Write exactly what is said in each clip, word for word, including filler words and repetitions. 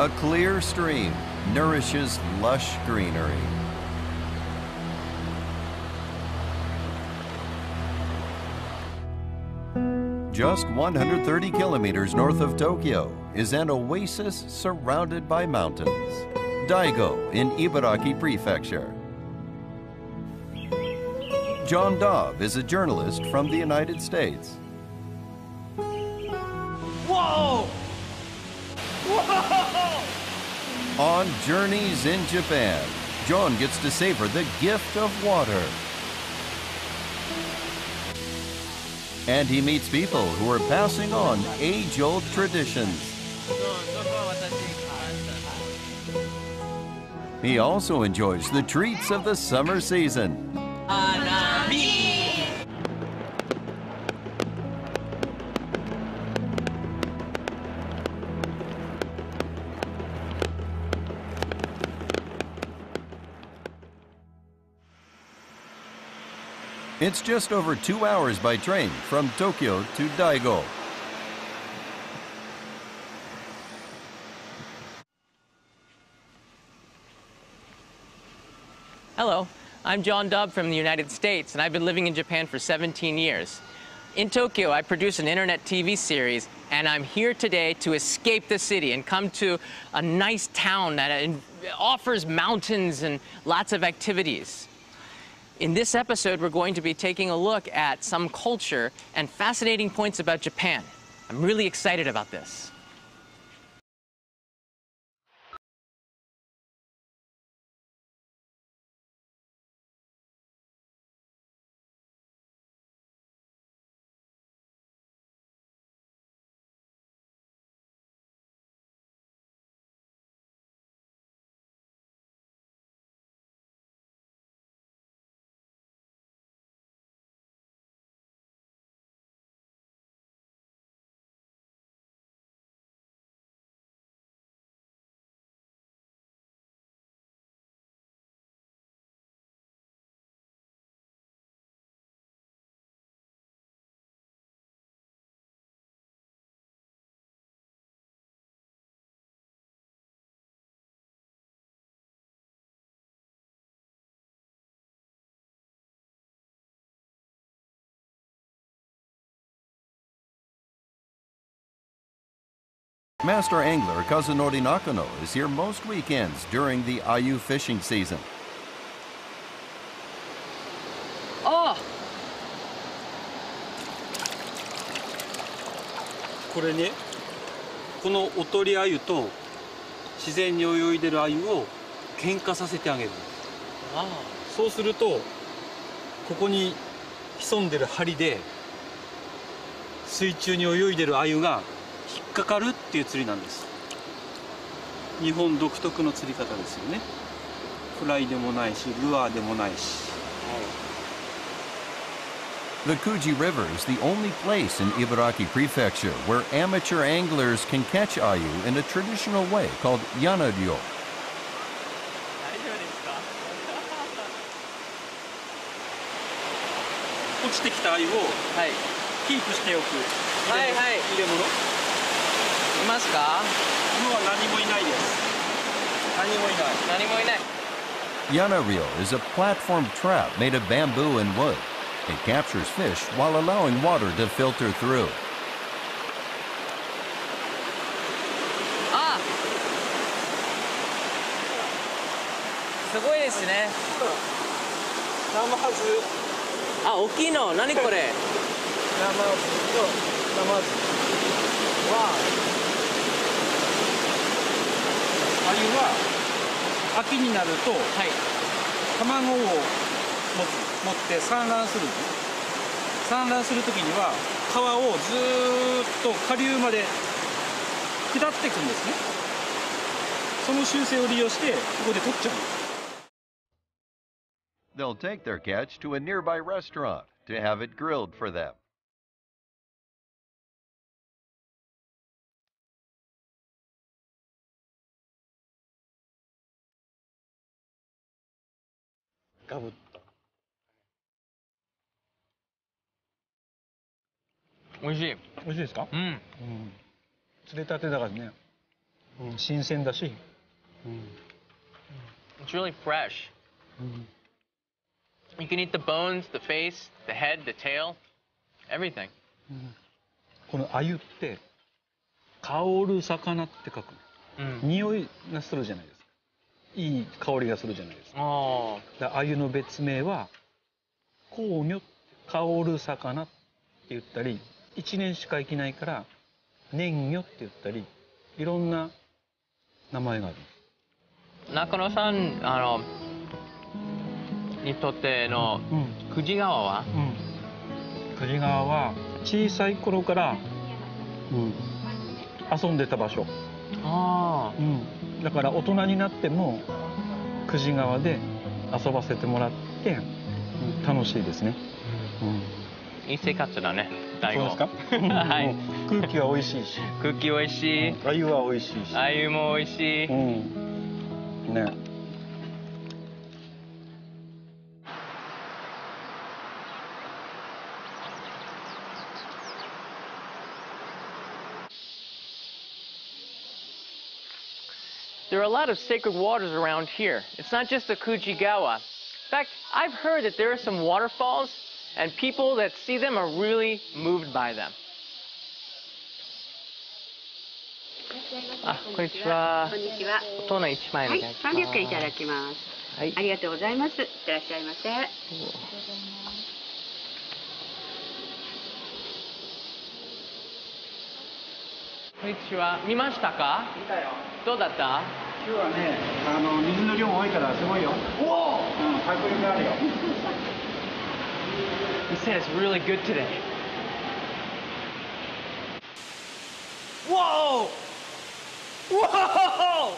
A clear stream nourishes lush greenery. Just one hundred thirty kilometers north of Tokyo is an oasis surrounded by mountains, Daigo in Ibaraki Prefecture. John Dobb is a journalist from the United States. Whoa! Whoa! On journeys in Japan, John gets to savor the gift of water. And he meets people who are passing on age-old traditions. He also enjoys the treats of the summer season. Anami! It's just over two hours by train from Tokyo to Daigo. Hello, I'm John Dobb from the United States, and I've been living in Japan for seventeen years. In Tokyo, I produce an internet T V series, and I'm here today to escape the city and come to a nice town that offers mountains and lots of activities. In this episode, we're going to be taking a look at some culture and fascinating points about Japan. I'm really excited about this. Master angler Kazunori Nakano is here most weekends during the ayu fishing season. Oh! This 引っかかるっていう釣りなんです。日本独特の釣り方ですよね。フライでもないし、ルアーでもないし。The Kuji River is the only place in Ibaraki Prefecture where amateur anglers can catch ayu in a traditional way called Yanaryo. Yanaryo is a platform trap made of bamboo and wood. It captures fish while allowing water to filter through. Ah! It's amazing. Wow. They'll take their catch to a nearby restaurant to have it grilled for them. Oishii. Oishii desu ka? Um. Um. Tsuretatte da kara ne. It's really fresh. You can eat the bones, the face, the head, the tail, everything. Oh. Nakano-san, あの、にとっての久慈川は、久慈川は小さい頃から遊んでた場所。ああ。だから大人になっても久慈川で遊ばせてもらって楽しいですね。いい生活だね。 そうですか。はい。空気は美味しいし。空気美味しい。鮎は美味しいし。鮎も美味しい。うん。ね。There are a lot of sacred waters around here. It's not just the Kujigawa. In fact, I've heard that there are some waterfalls. And people that see them are really moved by them. Ah, konnichiwa. Konnichiwa. Otona one枚のやつ。はい、さんびゃくえんいただきます。はい。ありがとうございます。いってらっしゃいませ。こんにちは。見ましたか？見たよ。どうだった？今日はね、あの水の量も多いからすごいよ。おお。うん、迫力あるよ。He said it's really good today. Whoa! Whoa!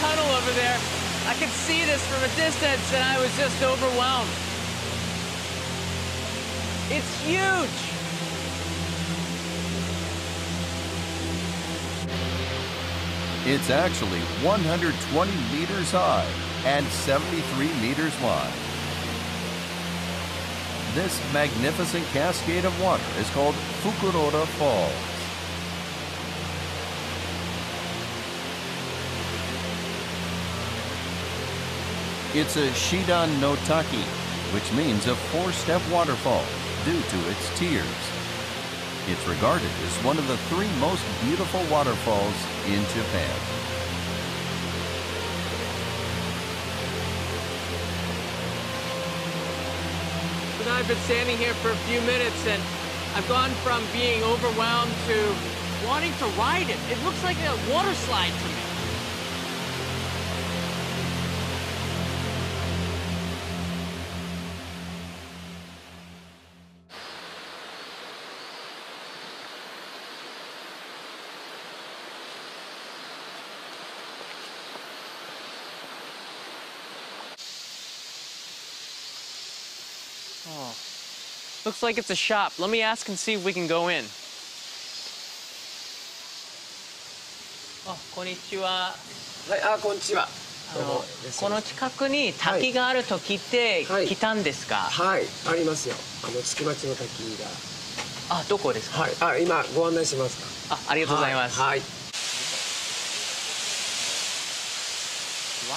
Tunnel over there. I could see this from a distance and I was just overwhelmed. It's huge. It's actually one hundred twenty meters high and seventy-three meters wide. This magnificent cascade of water is called Fukuroda Falls. It's a Shidan no Taki, which means a four-step waterfall due to its tiers. It's regarded as one of the three most beautiful waterfalls in Japan. So now I've been standing here for a few minutes and I've gone from being overwhelmed to wanting to ride it. It looks like a water slide to me. Looks like it's a shop. Let me ask and see if we can go in. Oh, konnichiwa. Ah, konnichiwa. この近くに滝があると聞いて来たんですか。はい、ありますよ。あの月町の滝が。あ、どこですか。はい。あ、今ご案内しますか。あ、ありがとうございます。はい。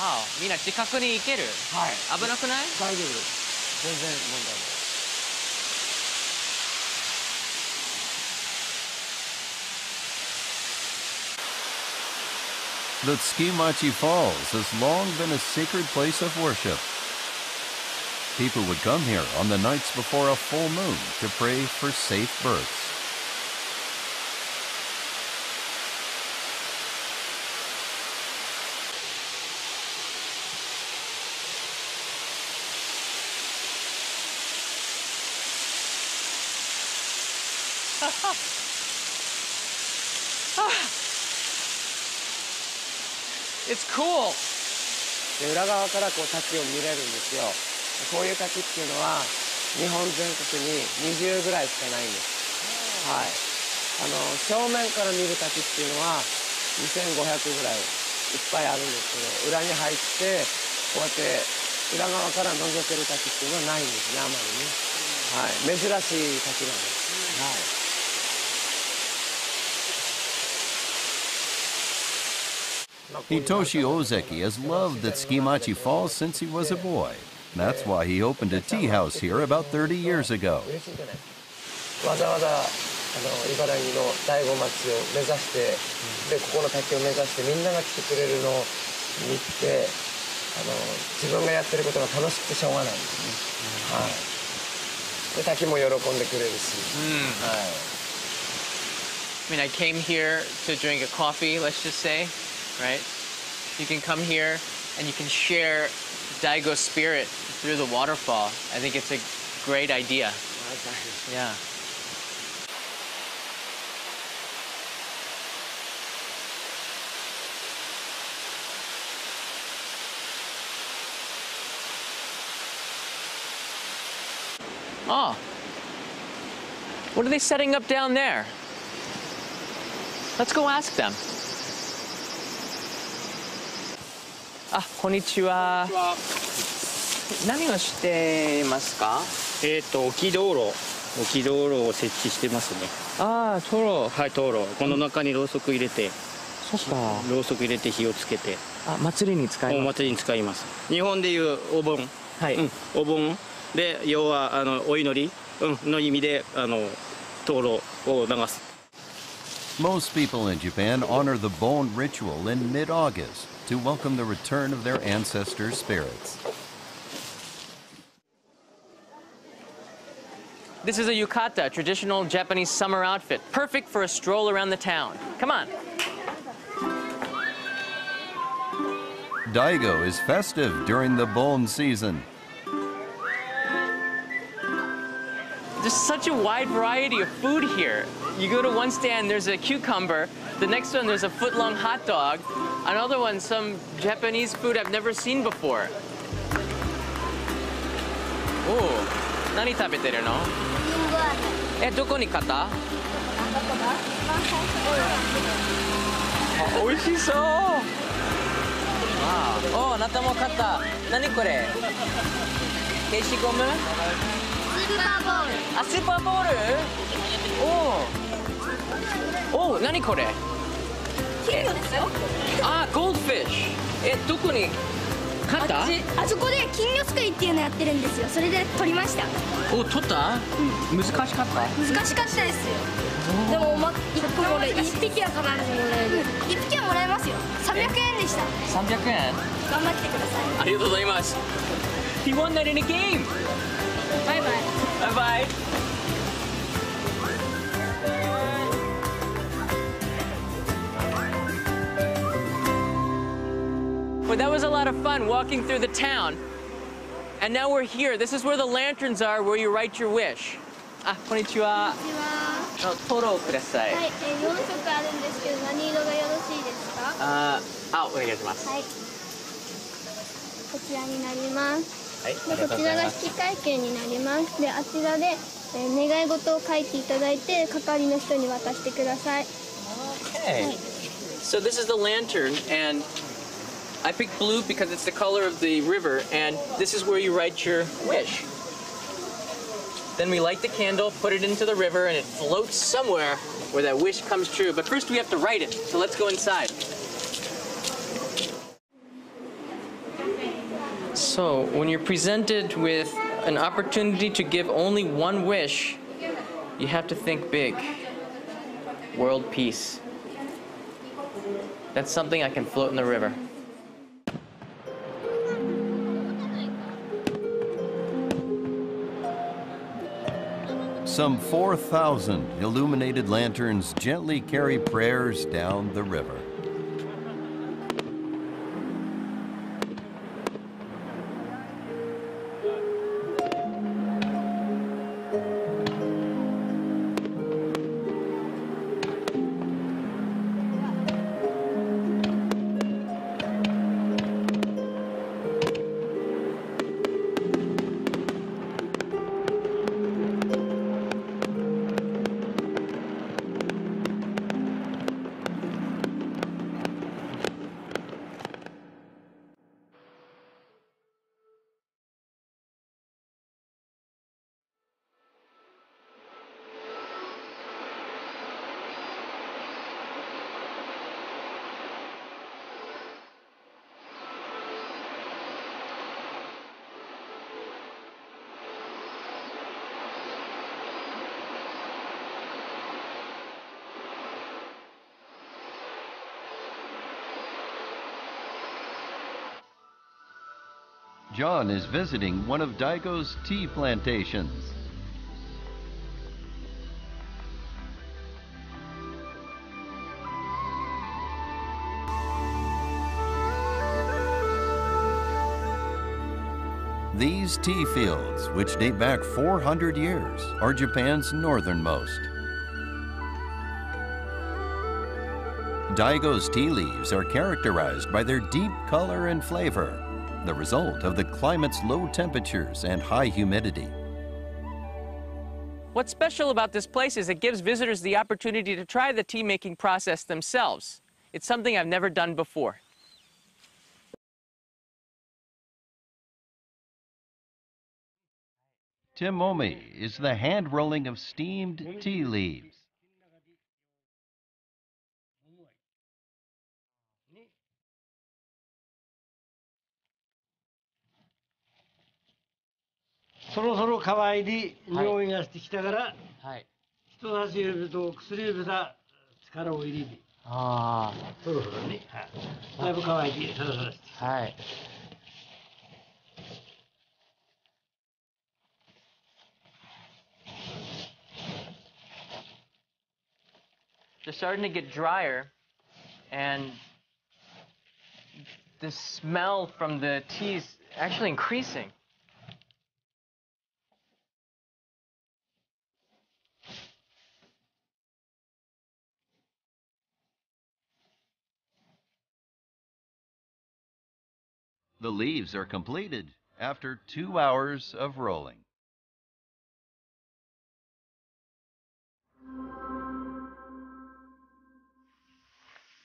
わお、みんな近くに行ける。はい。危なくない？大丈夫です。全然問題ない。 The Tsukimachi Falls has long been a sacred place of worship. People would come here on the nights before a full moon to pray for safe births. It's cool. で、裏側からこう滝を見れるんですよ。こういう滝っていうのは日本全国ににじゅうぐらいしかないんです。はい、あの正面から見る滝っていうのはにせんごひゃくぐらいいっぱいあるんですけど、裏に入ってこうやって裏側から覗ける滝っていうのはないんですね、あまりね。はい、珍しい滝なんです。はい、Hitoshi Ozeki has loved the Tsukimachi Falls since he was a boy. That's why he opened a tea house here about thirty years ago. I mean, I came here to drink a coffee, let's just say. Right? You can come here and you can share Daigo spirit through the waterfall. I think it's a great idea. Yeah. Oh. What are they setting up down there? Let's go ask them. Ah, konnichiwa. Most people in Japan honor the bone ritual in mid-August to welcome the return of their ancestors' spirits. This is a yukata, a traditional Japanese summer outfit, perfect for a stroll around the town. Come on. Daigo is festive during the Bon season. There's such a wide variety of food here. You go to one stand, there's a cucumber. The next one, there's a foot-long hot dog. Another one, some Japanese food I've never seen before. Oh, nani tabeteru no? Eh, doko ni kata? Oishii-sou! Wow. Oh, anata mo kata. Nani kore? Keishi gomu? Super bowl. Ah, super bowl? Oh. Oh, nani kore? Ah, goldfish. Eh, doko ni kata? Ah, so there, kinyosukuriっていうのやってるんですよ。それで取りました。お、取った？難しかった？難しかったですよ。でもいっこもらえ一匹は必ずもらえる。一匹はもらえますよ。さんびゃくえんでした。さんびゃくえん？頑張ってください。ありがとうございます。He won that in a game. Bye bye. Bye bye. Well, that was a lot of fun walking through the town. And now we're here. This is where the lanterns are where you write your wish. Ah, konnichiwa. Konnichiwa. Toro kudasai. Hi, four色 あるんですけど、何色がよろしいですか？あ、あ、お願いします。はい。こちらになります。はい。で、こちらが引換券になります。で、あちらで願い事を書いていただいて、係の人に渡してください。Okay. So this is the lantern and I picked blue because it's the color of the river, and this is where you write your wish. Then we light the candle, put it into the river, and it floats somewhere where that wish comes true. But first we have to write it, so let's go inside. So, when you're presented with an opportunity to give only one wish, you have to think big. World peace. That's something I can float in the river. Some four thousand illuminated lanterns gently carry prayers down the river. John is visiting one of Daigo's tea plantations. These tea fields, which date back four hundred years, are Japan's northernmost. Daigo's tea leaves are characterized by their deep color and flavor, the result of the climate's low temperatures and high humidity. What's special about this place is it gives visitors the opportunity to try the tea-making process themselves. It's something I've never done before. Temomi is the hand rolling of steamed tea leaves. They're starting to get drier, and the smell from the tea is actually increasing. The leaves are completed after two hours of rolling.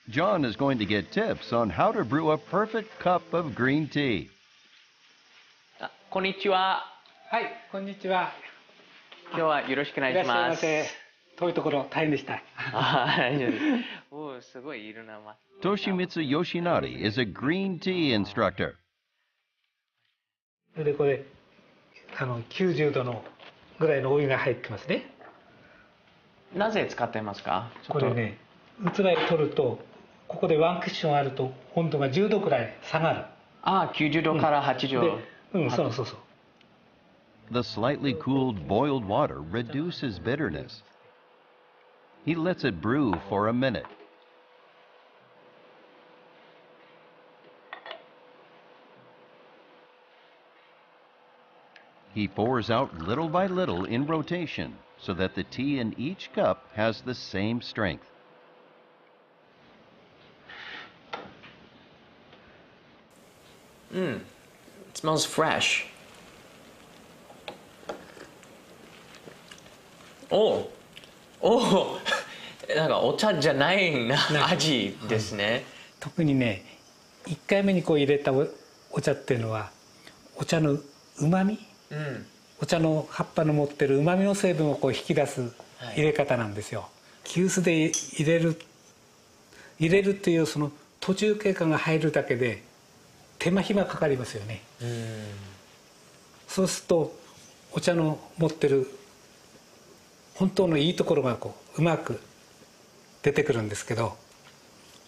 John is going to get tips on how to brew a perfect cup of green tea. Konnichiwa. Hi, konnichiwa. Today wa yoroshiku onegaishimasu. Toshimitsu Yoshinari is a green tea instructor. The slightly cooled boiled water reduces bitterness. He lets it brew for a minute. He pours out little by little in rotation so that the tea in each cup has the same strength. Mmm, it smells fresh. Oh, oh,なんかお茶じゃないな味ですね。特にね、一回目にこう入れたお茶っていうのは、お茶の旨味、お茶の葉っぱの持ってる旨味の成分をこう引き出す入れ方なんですよ。急須で入れる入れるっていうその途中経過が入るだけで。手間暇かかりますよね。そうするとお茶の持ってる本当のいいところがこううまく出てくるんですけど、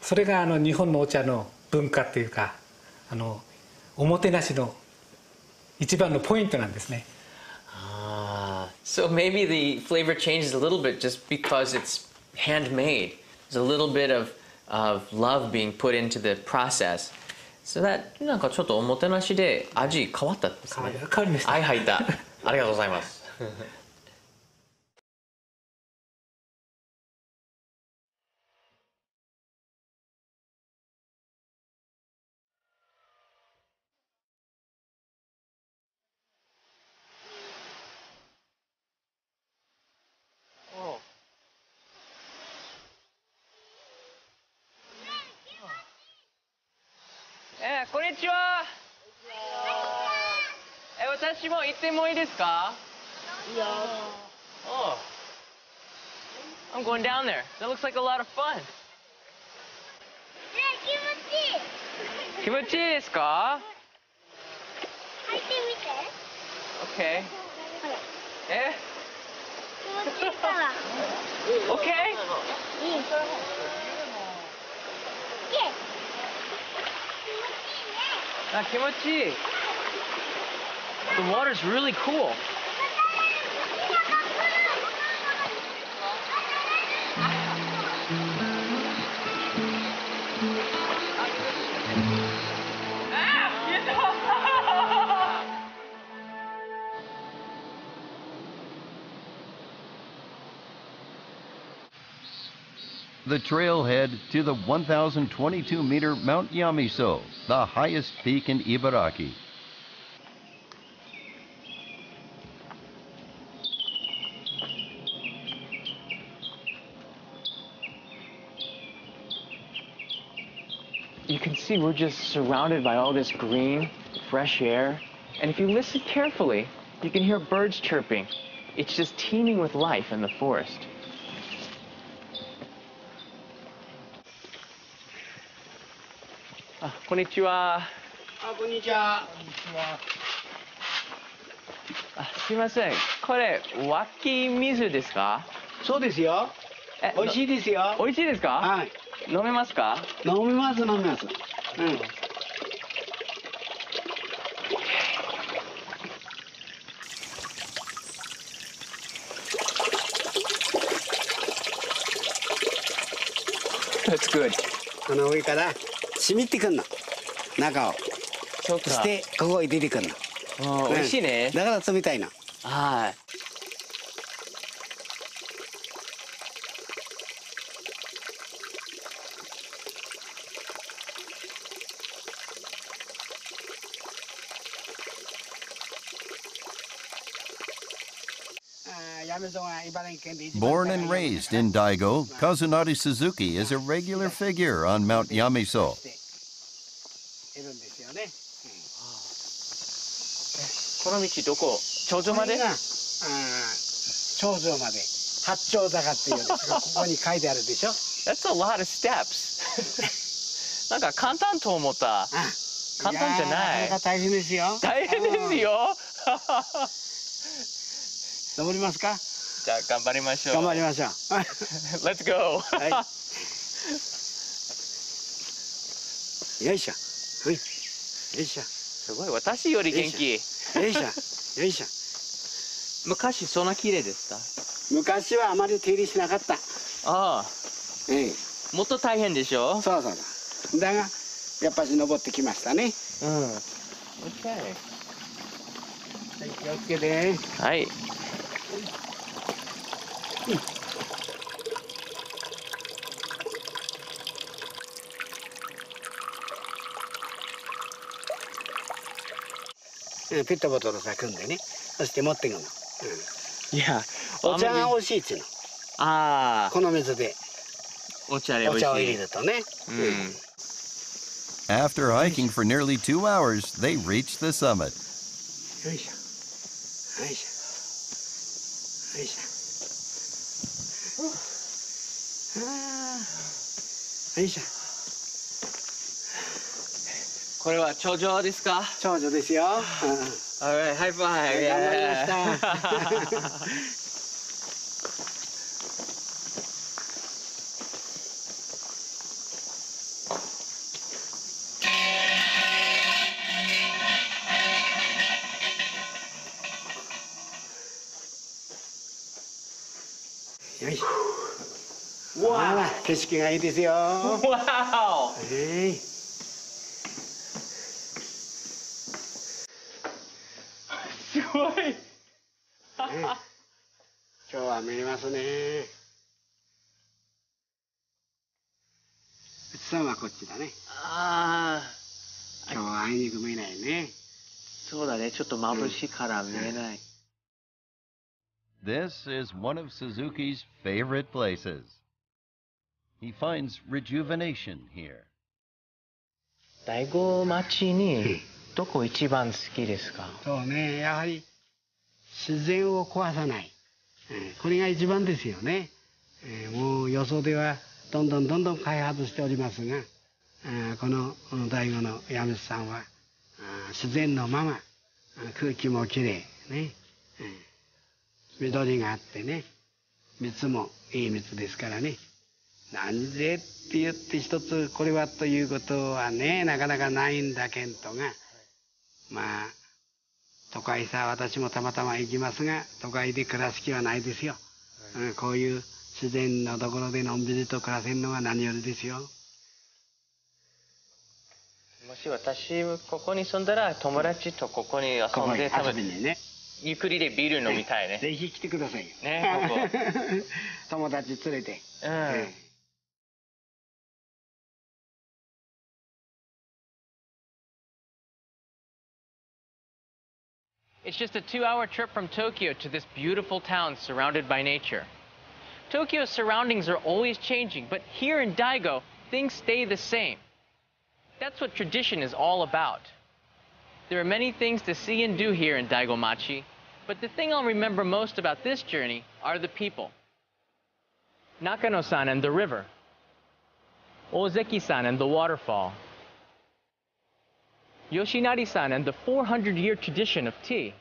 それがあの日本のお茶の文化っていうか、あのおもてなしの一番のポイントなんですね。Ah, so maybe the flavor changes a little bit just because it's handmade. There's a little bit of of love being put into the process. So that, なんかちょっとおもてなしで味変わったですね。変わりました。はい、入った。ありがとうございます。Oh, I'm going down there. That looks like a lot of fun. Okay. Okay. Ah, The water's really cool. The trailhead to the one thousand twenty-two meter Mount Yamiso, the highest peak in Ibaraki. You can see we're just surrounded by all this green, fresh air. And if you listen carefully, you can hear birds chirping. It's just teeming with life in the forest. Ah, konnichiwa. Ah, konnichiwa. Ah, sumimasen. Kore, waki mizu desu ka? So desu yo. Oishii desu yo. Oishii desu ka? Hai. Nomemasu ka? Nomemasu, nomemasu. Um. That's good. この上から染みてくんの中をそしてここへ出てくんのああ、美味しいねだから冷たいのはいBorn and raised in Daigo, Kazunari Suzuki is a regular figure on Mount Yamiso. That's a lot of steps. Let's go. Okay. うん。え、ペットボトルさ、組んでね。そして持ってくの。うん。いや、お茶が美味しいっていうの。ああ。この水でお茶で美味しい。お茶を入れるとね。うん。After hiking for nearly two hours, they reached the summit. よいしょ。よいしょ。よいしょ。 Alright, high five. Yeah. Wow! Hey. This is one of Suzuki's favorite places. He finds rejuvenation here. Daigo machi ni doko ichiban suki desu ka? So ne, yahari shizen wo kowasanai. Kore ga ichiban desu yo ne. Mou yosou de wa dondon dondon kaihatsu shite orimasu ga, kono Daigo no Yamiso-san wa shizen no mama, kuki mo kirei ne. Midori ga atte ne, mitsu mo ii mitsu desu kara ne. なんぜって言って一つこれはということはねなかなかないんだけんとがまあ都会さ、私もたまたま行きますが、都会で暮らす気はないですよ。はい、こういう自然のところでのんびりと暮らせるのが何よりですよ。もし私ここに住んだら友達とここに遊んで遊びにね。 ゆっくりでビール飲みたいね。ぜひ来てくださいよ。ね、ここ。友達連れて。うん。ええ It's just a two-hour trip from Tokyo to this beautiful town surrounded by nature. Tokyo's surroundings are always changing, but here in Daigo, things stay the same. That's what tradition is all about. There are many things to see and do here in Daigomachi, but the thing I'll remember most about this journey are the people. Nakano-san and the river. Ozeki-san and the waterfall. Yoshinari-san and the four hundred year tradition of tea.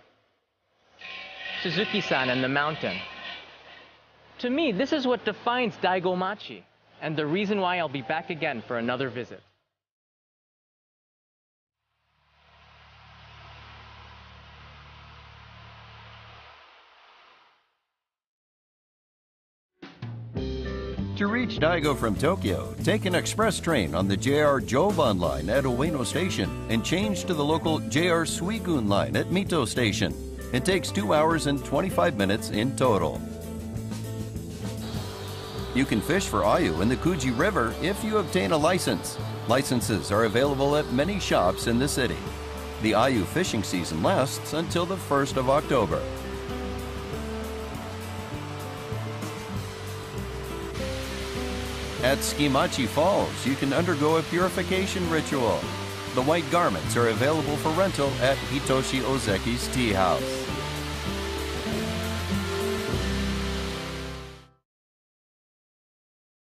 Suzuki-san and the mountain. To me, this is what defines Daigomachi, and the reason why I'll be back again for another visit. To reach Daigo from Tokyo, take an express train on the J R Joban line at Ueno Station and change to the local J R Suigun line at Mito Station. It takes two hours and twenty-five minutes in total. You can fish for ayu in the Kuji River if you obtain a license. Licenses are available at many shops in the city. The ayu fishing season lasts until the first of October. At Tsukimachi Falls, you can undergo a purification ritual. The white garments are available for rental at Hitoshi Ozeki's tea house.